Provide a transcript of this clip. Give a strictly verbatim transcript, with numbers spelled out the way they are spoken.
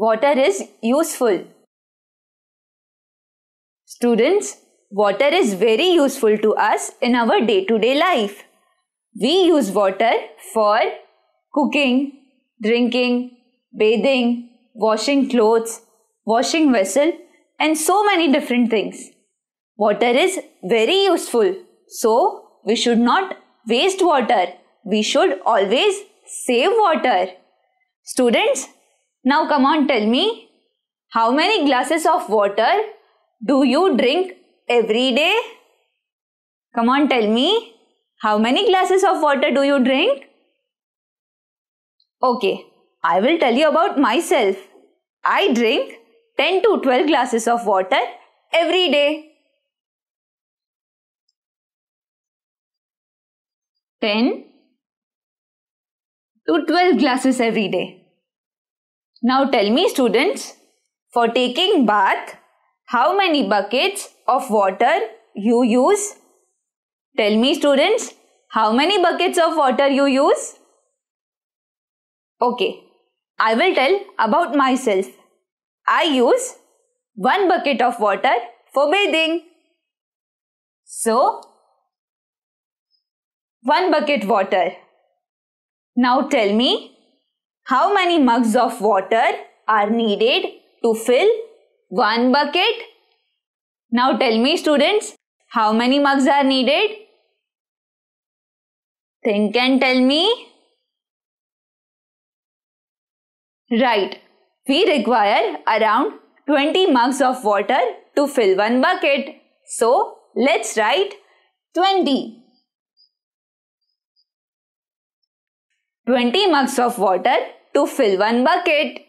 Water is useful. Students, water is very useful to us in our day-to-day life. We use water for cooking, drinking, bathing, washing clothes, washing vessel, and so many different things. Water is very useful, so we should not waste water. We should always save water. Students, now come on, tell me, how many glasses of water do you drink every day? Come on, tell me, how many glasses of water do you drink? Okay, I will tell you about myself. I drink ten to twelve glasses of water every day. ten to twelve glasses every day. Now tell me, students, for taking bath, how many buckets of water you use? Tell me, students, how many buckets of water you use? Okay, I will tell about myself. I use one bucket of water for bathing. So, one bucket water. Now tell me, how many mugs of water are needed to fill one bucket? Now tell me, students, how many mugs are needed? Think and tell me. Right, we require around twenty mugs of water to fill one bucket. So, let's write twenty. twenty mugs of water to fill one bucket.